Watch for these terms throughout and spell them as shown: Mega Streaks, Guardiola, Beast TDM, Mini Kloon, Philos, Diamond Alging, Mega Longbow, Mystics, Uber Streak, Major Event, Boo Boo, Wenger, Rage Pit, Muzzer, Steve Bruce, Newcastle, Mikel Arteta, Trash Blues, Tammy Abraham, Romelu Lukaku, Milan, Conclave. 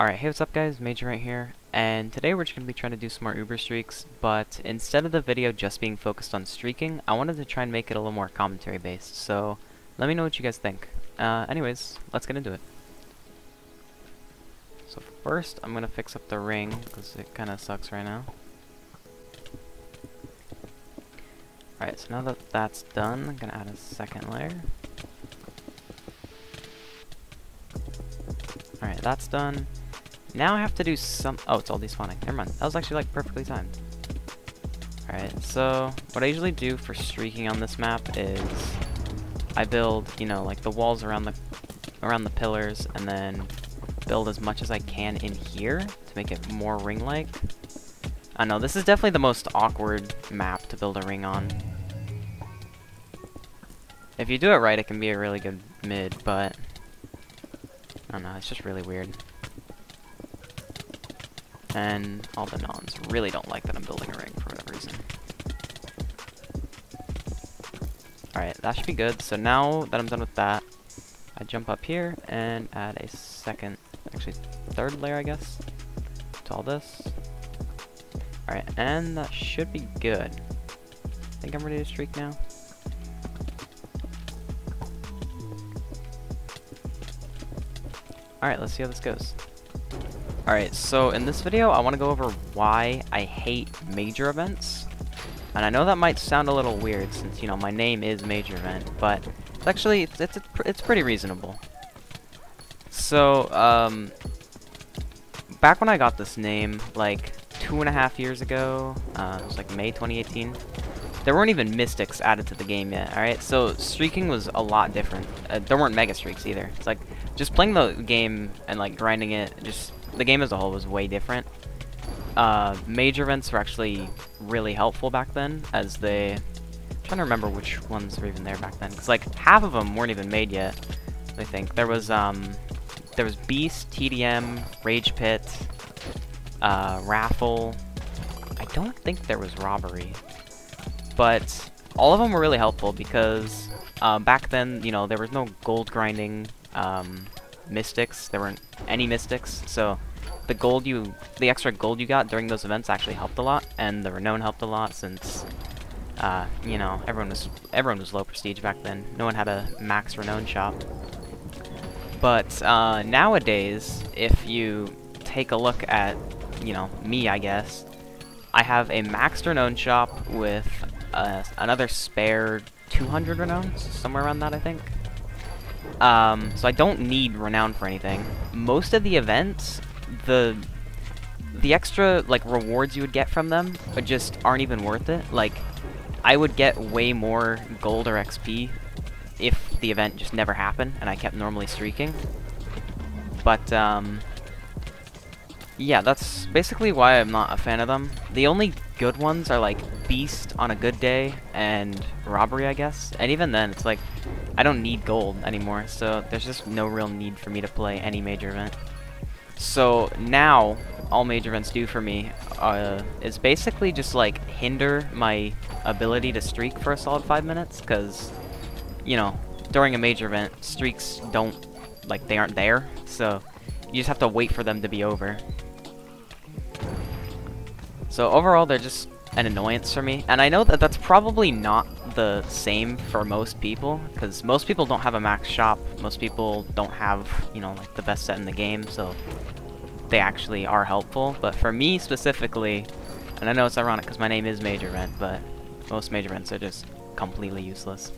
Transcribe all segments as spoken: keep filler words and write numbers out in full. Alright, hey, what's up guys, Major right here, and today we're just going to be trying to do some more Uber Streaks, but instead of the video just being focused on streaking, I wanted to try and make it a little more commentary based, so let me know what you guys think. Uh, anyways, let's get into it. So first, I'm going to fix up the ring, because it kind of sucks right now. Alright, so now that that's done, I'm going to add a second layer. Alright, that's done. Now I have to do some... oh, it's all despawning. Never mind. That was actually, like, perfectly timed. Alright, so what I usually do for streaking on this map is I build, you know, like, the walls around the around the pillars, and then build as much as I can in here to make it more ring-like. I know, this is definitely the most awkward map to build a ring on. If you do it right, it can be a really good mid, but I don't know, it's just really weird. And all the nons really don't like that I'm building a ring for whatever reason. Alright, that should be good. So now that I'm done with that, I jump up here and add a second, actually third layer, I guess, to all this. Alright, and that should be good. I think I'm ready to streak now. Alright, let's see how this goes. Alright, so in this video, I want to go over why I hate major events. And I know that might sound a little weird since, you know, my name is Major Event, but it's actually, it's, it's, it's pretty reasonable. So, um, back when I got this name, like, two and a half years ago, uh, it was like May twenty eighteen, there weren't even Mystics added to the game yet, alright? So, streaking was a lot different. Uh, there weren't Mega Streaks either. It's like, just playing the game and, like, grinding it, just, the game as a whole was way different. Uh, major events were actually really helpful back then, as they... I'm trying to remember which ones were even there back then, because, like, half of them weren't even made yet, I think. There was, um, there was Beast, T D M, Rage Pit, uh, Raffle. I don't think there was Robbery. But all of them were really helpful, because uh, back then, you know, there was no gold grinding, um... Mystics, there weren't any Mystics, so the gold you, the extra gold you got during those events actually helped a lot, and the renown helped a lot since, uh, you know, everyone was everyone was low prestige back then. No one had a max renown shop. But uh, nowadays, if you take a look at, you know, me, I guess, I have a max renown shop with uh, another spare two hundred renowns, somewhere around that, I think. Um, so I don't need renown for anything. Most of the events, the the extra, like, rewards you would get from them just aren't even worth it. Like, I would get way more gold or X P if the event just never happened and I kept normally streaking. But, um, yeah, that's basically why I'm not a fan of them. The only good ones are, like, Beast on a good day and Robbery, I guess. And even then, it's like, I don't need gold anymore, so there's just no real need for me to play any major event. So now, all major events do for me uh, is basically just, like, hinder my ability to streak for a solid five minutes, because, you know, during a major event, streaks don't, like, they aren't there, so you just have to wait for them to be over. So overall, they're just an annoyance for me, and I know that that's probably not the same for most people, because most people don't have a max shop, most people don't have, you know, like, the best set in the game, so they actually are helpful. But for me specifically, and I know it's ironic because my name is Major Event, but most major events are just completely useless.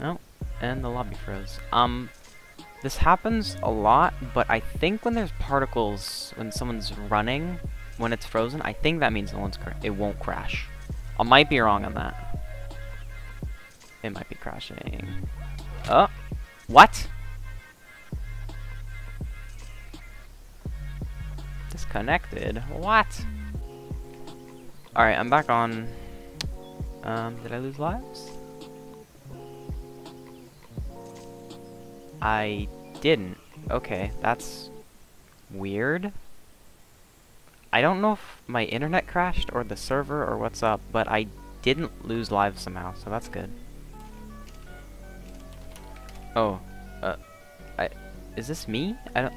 Oh, and the lobby froze. Um, this happens a lot, but I think when there's particles, when someone's running, when it's frozen, I think that means no one's cra it won't crash. I might be wrong on that. It might be crashing. Oh! What? Disconnected. What? Alright, I'm back on. Um, did I lose lives? I didn't. Okay, that's weird. I don't know if my internet crashed or the server or what's up, but I didn't lose lives somehow, so that's good. Oh, uh, I, Is this me? I don't...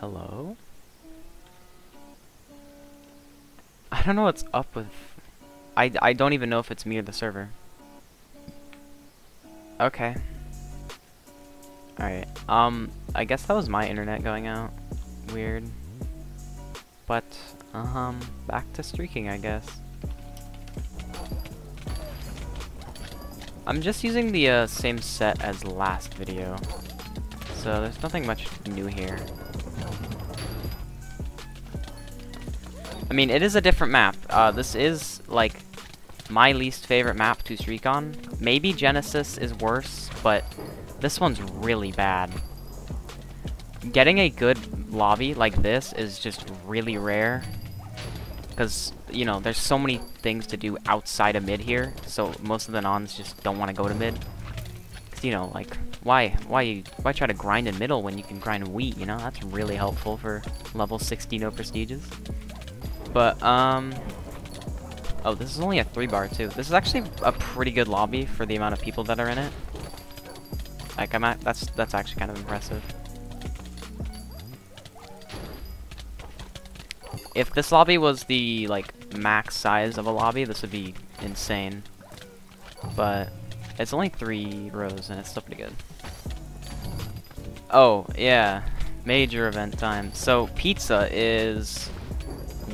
Hello? I don't know what's up with... I, I don't even know if it's me or the server. Okay. Alright, um, I guess that was my internet going out. Weird. But, um, back to streaking, I guess. I'm just using the uh, same set as last video, so there's nothing much new here. I mean, it is a different map. Uh, this is, like, my least favorite map to streak on. Maybe Genesis is worse, but this one's really bad. Getting a good lobby like this is just really rare, because, you know, there's so many things to do outside of mid here, so most of the nons just don't want to go to mid. Because, you know, like, why, why, why try to grind in middle when you can grind wheat, you know? That's really helpful for level sixty no prestiges. But, um... oh, this is only a three bar, too. This is actually a pretty good lobby for the amount of people that are in it. Like, I'm at, that's, that's actually kind of impressive. If this lobby was the, like, max size of a lobby, this would be insane. But it's only three rows, and it's still pretty good. Oh, yeah. Major event time. So, pizza is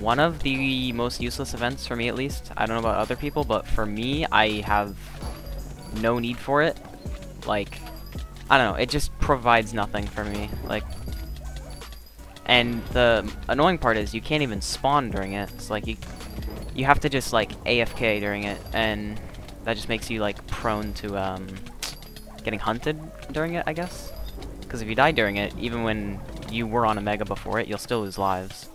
one of the most useless events for me, at least. I don't know about other people, but for me, I have no need for it. Like, I don't know. It just provides nothing for me. Like... and the annoying part is you can't even spawn during it. It's like you you have to just like A F K during it, and that just makes you like prone to um, getting hunted during it, I guess. Because if you die during it, even when you were on a mega before it, you'll still lose lives.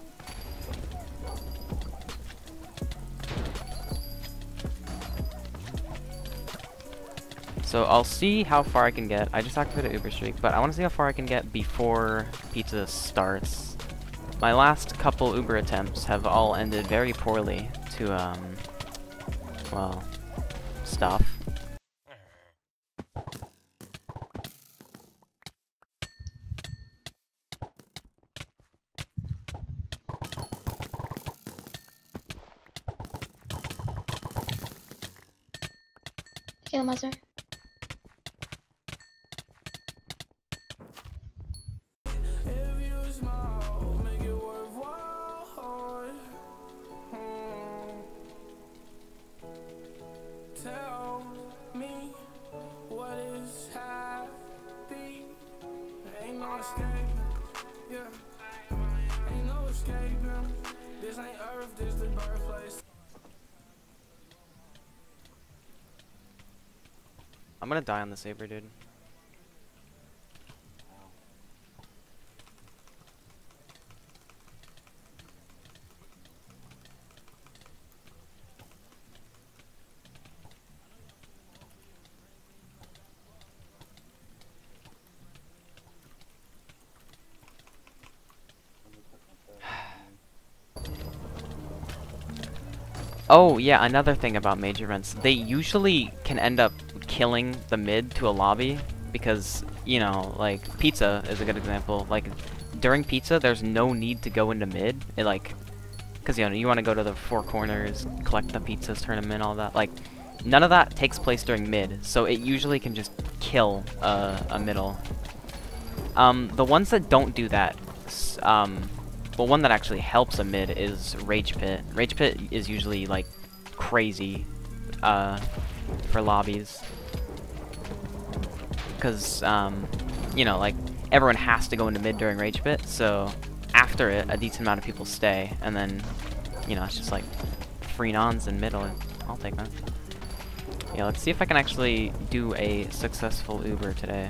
So I'll see how far I can get. I just activated Uber Streak, but I want to see how far I can get before pizza starts. My last couple Uber attempts have all ended very poorly to, um, well, stuff. Kill Muzzer. I'm gonna die on the saber, dude. Oh, yeah, another thing about major events. They usually can end up killing the mid to a lobby because, you know, like, pizza is a good example. Like, during pizza, there's no need to go into mid. It, like, because, you know, you want to go to the four corners, collect the pizzas, turn them in, all that. Like, none of that takes place during mid, so it usually can just kill uh, a middle. Um, the ones that don't do that, um... well, one that actually helps a mid is Rage Pit. Rage Pit is usually, like, crazy uh, for lobbies. Because, um, you know, like, everyone has to go into mid during Rage Pit, so after it, a decent amount of people stay, and then, you know, it's just, like, free nons in middle. I'll take that. Yeah, let's see if I can actually do a successful Uber today.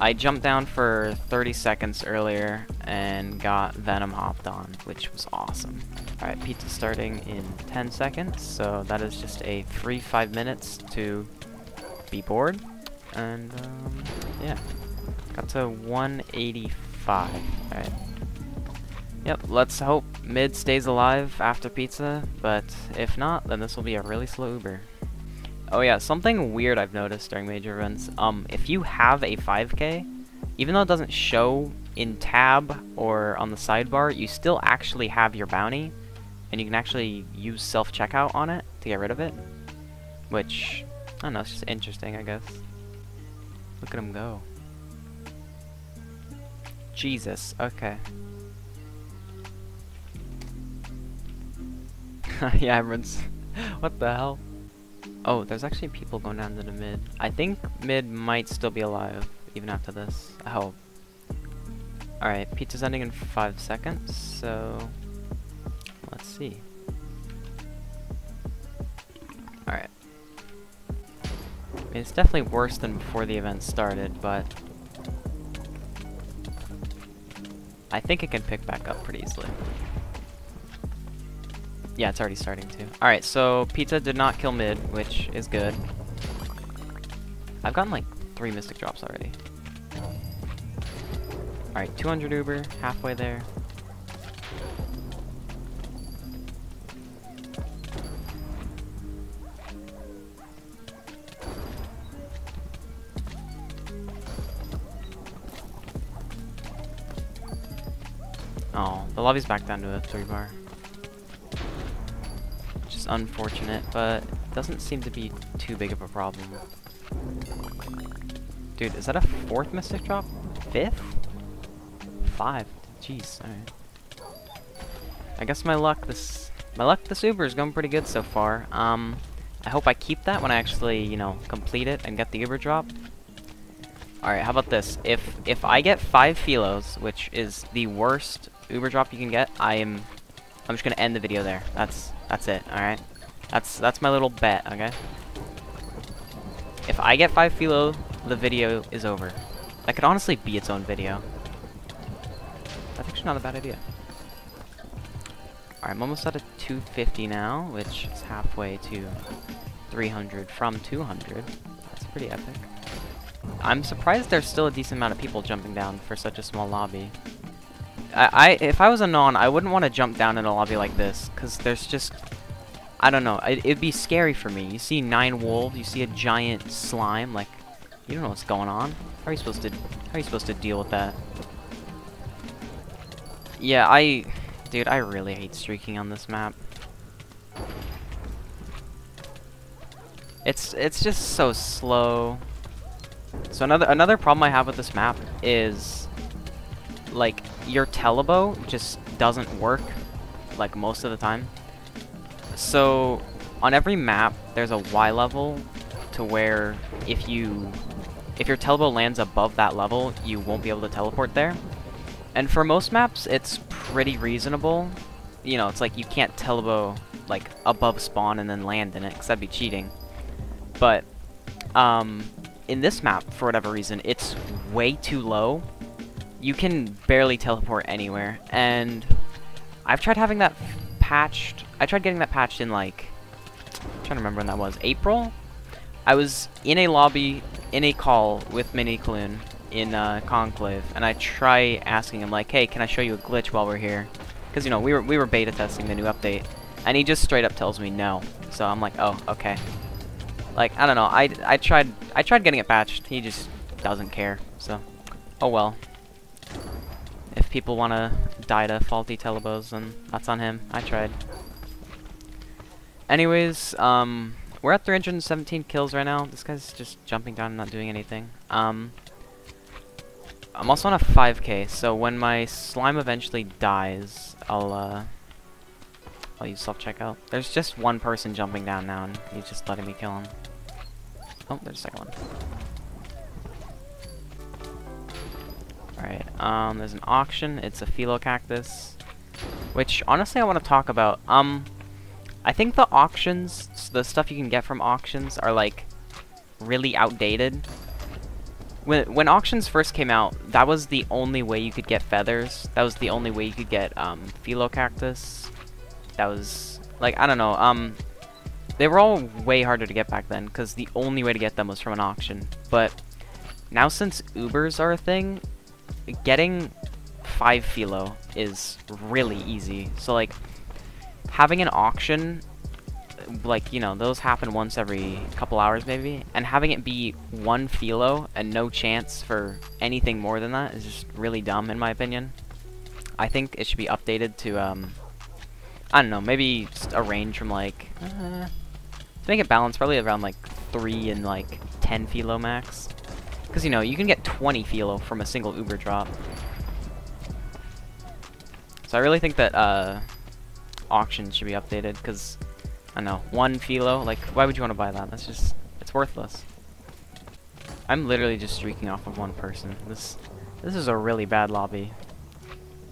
I jumped down for thirty seconds earlier and got Venom hopped on, which was awesome. Alright, pizza starting in ten seconds, so that is just a free five minutes to be bored. And, um, yeah. Got to one eighty-five. Alright. Yep, let's hope mid stays alive after pizza, but if not, then this will be a really slow Uber. Oh yeah, something weird I've noticed during major events. Um, if you have a five K, even though it doesn't show in tab or on the sidebar, you still actually have your bounty, and you can actually use self-checkout on it to get rid of it. Which, I don't know, it's just interesting, I guess. Look at him go. Jesus, okay. Yeah, everyone's... what the hell? Oh, there's actually people going down to the mid. I think mid might still be alive, even after this. I hope. Alright, pizza's ending in five seconds, so... let's see. Alright. I mean, it's definitely worse than before the event started, but... I think it can pick back up pretty easily. Yeah, it's already starting to. Alright, so Pizza did not kill mid, which is good. I've gotten like three Mystic drops already. Alright, two hundred Uber, halfway there. Oh, the lobby's back down to a three bar. Unfortunate, but it doesn't seem to be too big of a problem. Dude, is that a fourth Mystic drop? Fifth? Five. Jeez, alright. I guess my luck this my luck this Uber is going pretty good so far. Um I hope I keep that when I actually, you know, complete it and get the Uber drop. Alright, how about this? If if I get five Philos, which is the worst Uber drop you can get, I am I'm just gonna end the video there. That's that's it. All right, that's that's my little bet. Okay. If I get five Philo, the video is over. That could honestly be its own video. That's actually not a bad idea. All right, I'm almost at a two fifty now, which is halfway to three hundred from two hundred. That's pretty epic. I'm surprised there's still a decent amount of people jumping down for such a small lobby. I, if I was a non, I wouldn't want to jump down in a lobby like this, because there's just, I don't know, it, it'd be scary for me. You see nine wolves, you see a giant slime, like, you don't know what's going on. How are you supposed to, how are you supposed to deal with that? Yeah, I, dude, I really hate streaking on this map. It's, it's just so slow. So another, another problem I have with this map is, like, your telebo just doesn't work, like, most of the time. So on every map there's a Y level to where if you if your telebo lands above that level, you won't be able to teleport there. And for most maps it's pretty reasonable. You know, it's like you can't telebo like above spawn and then land in it, because that'd be cheating. But um in this map, for whatever reason, it's way too low. You can barely teleport anywhere, and I've tried having that patched. I tried getting that patched in, like, I'm trying to remember when that was, April? I was in a lobby, in a call with Mini Kloon in uh, Conclave, and I try asking him, like, hey, can I show you a glitch while we're here? Because, you know, we were, we were beta testing the new update, and he just straight up tells me no. So I'm like, oh, okay. Like, I don't know, I, I, tried, I tried getting it patched, he just doesn't care, so, oh well. If people want to die to faulty telebos, then that's on him. I tried. Anyways, um, we're at three hundred seventeen kills right now. This guy's just jumping down and not doing anything. Um, I'm also on a five K, so when my slime eventually dies, I'll, uh, I'll use self-checkout. There's just one person jumping down now, and he's just letting me kill him. Oh, there's a second one. Alright, um, there's an auction. It's a Philo cactus, which, honestly, I want to talk about. Um, I think the auctions, the stuff you can get from auctions, are, like, really outdated. When, when auctions first came out, that was the only way you could get feathers. That was the only way you could get, um, Philo cactus. That was, like, I don't know, um, they were all way harder to get back then, because the only way to get them was from an auction. But now, since Ubers are a thing, getting five Philo is really easy. So, like, having an auction like, you know, those happen once every couple hours maybe, and having it be one Philo and no chance for anything more than that is just really dumb in my opinion. I think it should be updated to, um, I don't know, maybe just a range from like, uh, to make it balanced, probably around like three and like ten Philo max. Because, you know, you can get twenty Philo from a single Uber drop. So I really think that, uh, auctions should be updated, because, I don't know, one Philo, like, why would you want to buy that? That's just, it's worthless. I'm literally just streaking off of one person. This, this is a really bad lobby.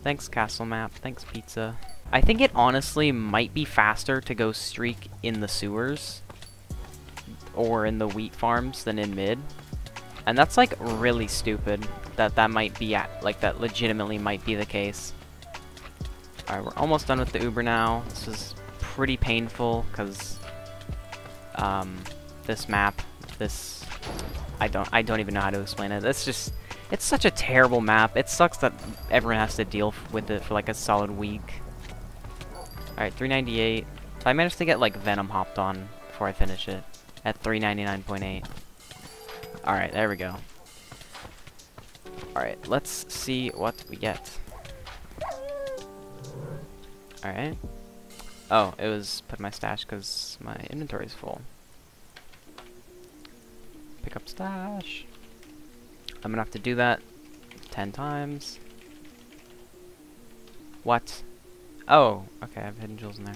Thanks, Castle Map. Thanks, Pizza. I think it honestly might be faster to go streak in the sewers or in the wheat farms than in mid. And that's, like, really stupid that that might be at, like, that legitimately might be the case. Alright, we're almost done with the Uber now. This is pretty painful, because, um, this map, this, I don't, I don't even know how to explain it. It's just, it's such a terrible map. It sucks that everyone has to deal with it for, like, a solid week. Alright, three ninety-eight. I managed to get, like, Venom hopped on before I finish it at three ninety-nine point eight. Alright, there we go. Alright, let's see what we get. Alright. Oh, it was put in my stash because my inventory is full. Pick up stash. I'm gonna have to do that ten times. What? Oh, okay, I have hidden jewels in there.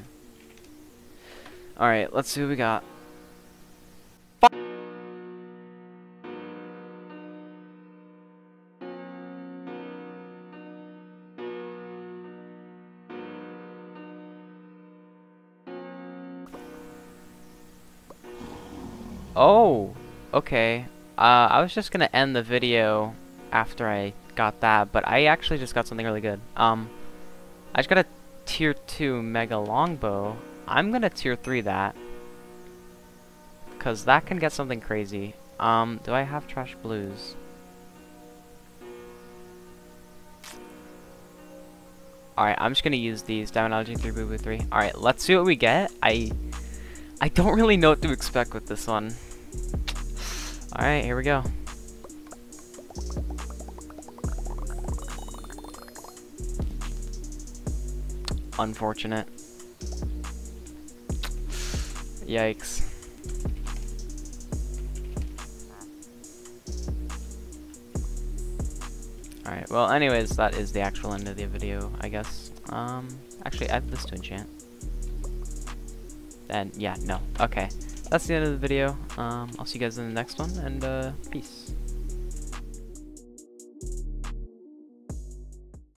Alright, let's see what we got. Oh, okay. Uh, I was just gonna end the video after I got that, but I actually just got something really good. Um, I just got a tier two Mega Longbow. I'm gonna tier three that, cause that can get something crazy. Um, do I have Trash Blues? Alright, I'm just gonna use these. Diamond Alging three, Boo Boo three. Alright, let's see what we get. I... I don't really know what to expect with this one. Alright, here we go. Unfortunate. Yikes. Alright, well anyways, that is the actual end of the video, I guess. Um, actually, I have this to enchant. And yeah, no. Okay. That's the end of the video. Um, I'll see you guys in the next one, and uh, peace.